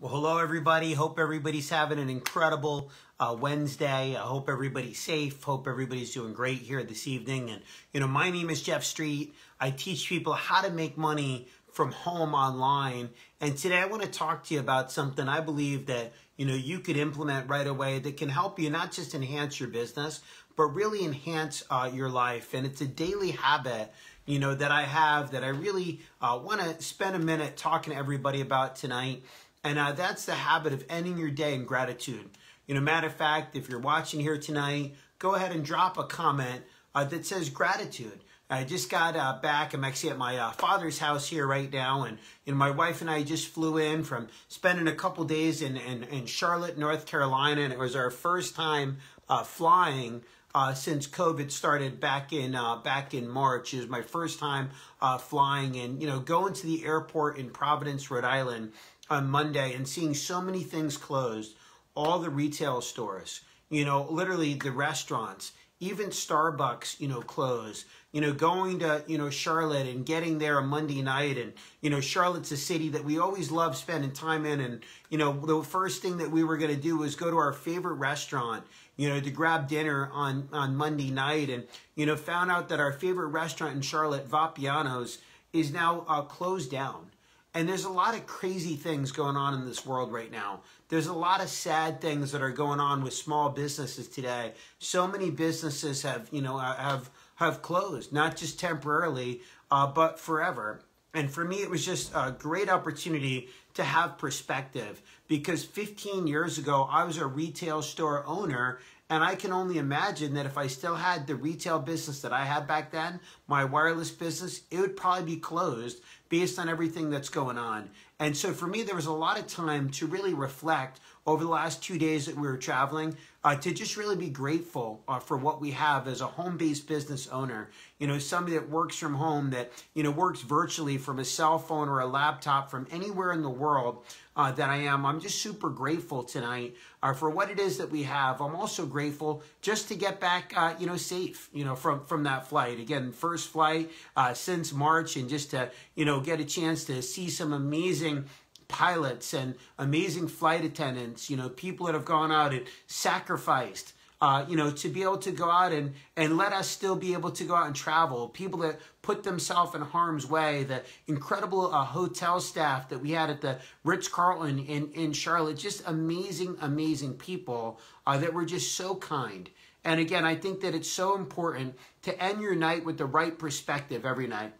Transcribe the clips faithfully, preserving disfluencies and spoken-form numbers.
Well, hello, everybody. Hope everybody's having an incredible uh, Wednesday. I hope everybody's safe. Hope everybody's doing great here this evening. And, you know, my name is Jeff Street. I teach people how to make money from home online. And today I want to talk to you about something I believe that, you know, you could implement right away that can help you not just enhance your business, but really enhance uh, your life. And it's a daily habit, you know, that I have that I really uh, want to spend a minute talking to everybody about tonight. And uh, that's the habit of ending your day in gratitude. You know, matter of fact, if you're watching here tonight, go ahead and drop a comment uh, that says gratitude. I just got uh, back. I'm actually at my uh, father's house here right now. And you know, my wife and I just flew in from spending a couple days in, in, in Charlotte, North Carolina. And it was our first time uh, flying uh, since COVID started back in uh, back in March. It was my first time uh, flying and, you know, going to the airport in Providence, Rhode Island on Monday and seeing so many things closed, all the retail stores, you know, literally the restaurants, even Starbucks, you know, closed, you know, going to, you know, Charlotte and getting there on Monday night. And, you know, Charlotte's a city that we always love spending time in. And, you know, the first thing that we were going to do was go to our favorite restaurant, you know, to grab dinner on, on Monday night. And, you know, found out that our favorite restaurant in Charlotte, Vapiano's, is now uh, closed down. And there's a lot of crazy things going on in this world right now. There's a lot of sad things that are going on with small businesses today. So many businesses have, you know, have have closed, not just temporarily, uh, but forever. And for me, it was just a great opportunity to have perspective because fifteen years ago, I was a retail store owner. And I can only imagine that if I still had the retail business that I had back then, my wireless business, it would probably be closed based on everything that's going on. And so for me, there was a lot of time to really reflect over the last two days that we were traveling uh, to just really be grateful uh, for what we have as a home-based business owner. You know, somebody that works from home, that, you know, works virtually from a cell phone or a laptop from anywhere in the world uh, that I am. I'm just super grateful tonight uh, for what it is that we have. I'm also grateful. Grateful just to get back, uh, you know, safe, you know, from, from that flight. Again, first flight uh, since March, and just to, you know, get a chance to see some amazing pilots and amazing flight attendants, you know, people that have gone out and sacrificed, uh, you know, to be able to go out and, and let us still be able to go out and travel, people that put themselves in harm's way, the incredible uh, hotel staff that we had at the Ritz-Carlton in, in Charlotte, just amazing, amazing people uh, that were just so kind. And again, I think that it's so important to end your night with the right perspective every night.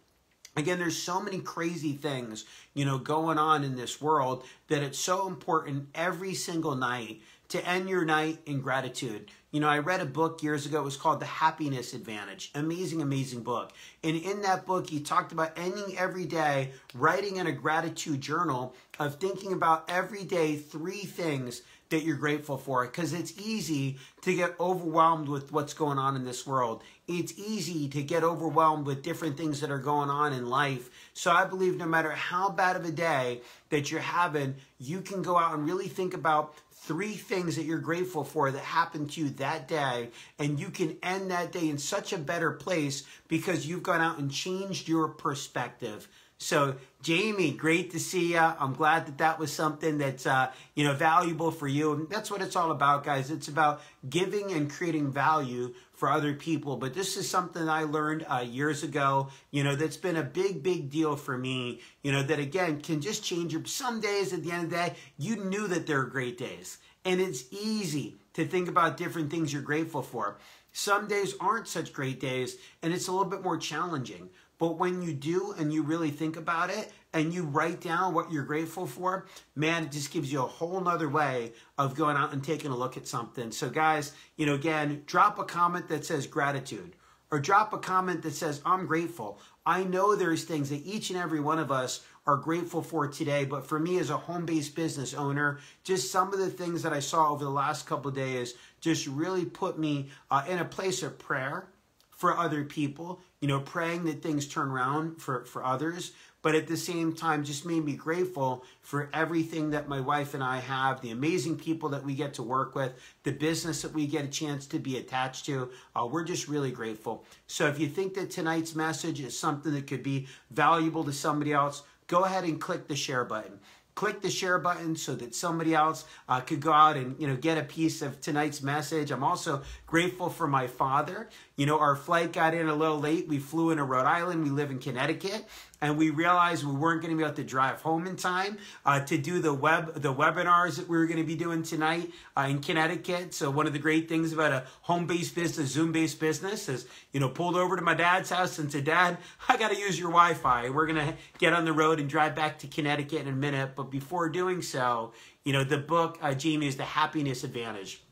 Again, there's so many crazy things, you know, going on in this world that it's so important every single night to end your night in gratitude. You know, I read a book years ago. It was called The Happiness Advantage. Amazing, amazing book. And in that book, he talked about ending every day, writing in a gratitude journal of thinking about every day three things that you're grateful for, because it's easy to get overwhelmed with what's going on in this world. It's easy to get overwhelmed with different things that are going on in life. So I believe no matter how bad of a day that you're having, you can go out and really think about three things that you're grateful for that happened to you that day, and you can end that day in such a better place because you've gone out and changed your perspective. So, Jamie, great to see you. I'm glad that that was something that's, uh, you know, valuable for you. And that's what it's all about, guys. It's about giving and creating value for other people. But this is something I learned uh, years ago, you know, that's been a big, big deal for me, you know, that, again, can just change your... Some days at the end of the day, you knew that there were great days. And it's easy to think about different things you're grateful for. Some days aren't such great days, and it's a little bit more challenging. But when you do and you really think about it and you write down what you're grateful for, man, it just gives you a whole nother way of going out and taking a look at something. So guys, you know, again, drop a comment that says gratitude, or drop a comment that says, I'm grateful. I know there's things that each and every one of us are grateful for today. But for me as a home-based business owner, just some of the things that I saw over the last couple of days just really put me uh, in a place of prayer for other people, you know, praying that things turn around for, for others. But at the same time, just made me grateful for everything that my wife and I have, the amazing people that we get to work with, the business that we get a chance to be attached to. Uh, we're just really grateful. So if you think that tonight's message is something that could be valuable to somebody else, go ahead and click the share button. click the share button so that somebody else uh, could go out and, you know, get a piece of tonight's message. I'm also grateful for my father. You know, our flight got in a little late. We flew into Rhode Island. We live in Connecticut. And we realized we weren't going to be able to drive home in time uh, to do the web the webinars that we were going to be doing tonight uh, in Connecticut. So one of the great things about a home-based business, Zoom-based business is, you know, pulled over to my dad's house and said, Dad, I got to use your Wi-Fi. We're going to get on the road and drive back to Connecticut in a minute. But before doing so, you know, the book, uh, Jamie, is The Happiness Advantage.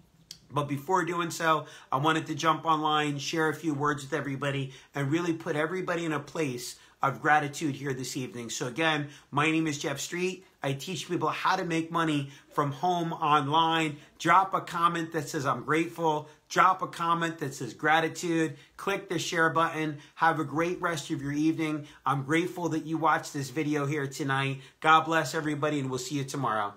But before doing so, I wanted to jump online, share a few words with everybody, and really put everybody in a place of gratitude here this evening. So again, my name is Jeff Street. I teach people how to make money from home online. Drop a comment that says I'm grateful. Drop a comment that says gratitude. Click the share button. Have a great rest of your evening. I'm grateful that you watched this video here tonight. God bless everybody, and we'll see you tomorrow.